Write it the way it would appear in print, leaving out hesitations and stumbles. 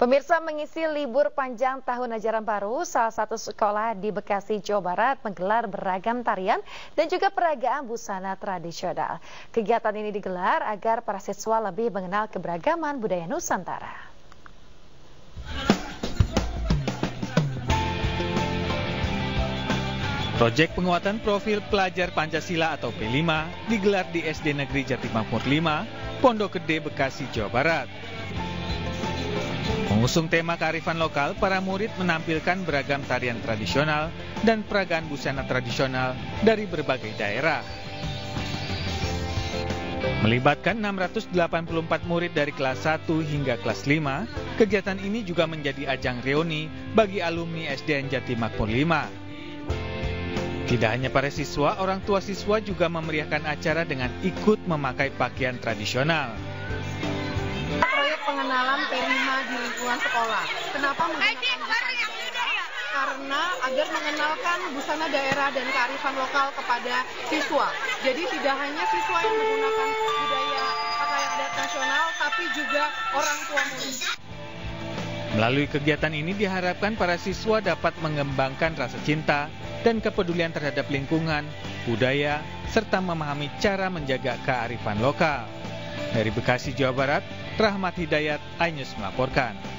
Pemirsa, mengisi libur panjang tahun ajaran baru, salah satu sekolah di Bekasi, Jawa Barat menggelar beragam tarian dan juga peragaan busana tradisional. Kegiatan ini digelar agar para siswa lebih mengenal keberagaman budaya Nusantara. Proyek penguatan profil pelajar Pancasila atau P5 digelar di SD Negeri Jatimampur 5, Pondok Gede, Bekasi, Jawa Barat. Mengusung tema kearifan lokal, para murid menampilkan beragam tarian tradisional dan peragaan busana tradisional dari berbagai daerah. Melibatkan 684 murid dari kelas 1 hingga kelas 5, kegiatan ini juga menjadi ajang reuni bagi alumni SDN Jatimampur 5. Tidak hanya para siswa, orang tua siswa juga memeriahkan acara dengan ikut memakai pakaian tradisional. Pengenalan P5 di lingkungan sekolah. Kenapa menggunakan busana? Karena agar mengenalkan busana daerah dan kearifan lokal kepada siswa. Jadi tidak hanya siswa yang menggunakan budaya pakaian adat nasional, tapi juga orang tua murid. Melalui kegiatan ini diharapkan para siswa dapat mengembangkan rasa cinta dan kepedulian terhadap lingkungan, budaya, serta memahami cara menjaga kearifan lokal. Dari Bekasi, Jawa Barat, Rahmat Hidayat, iNews melaporkan.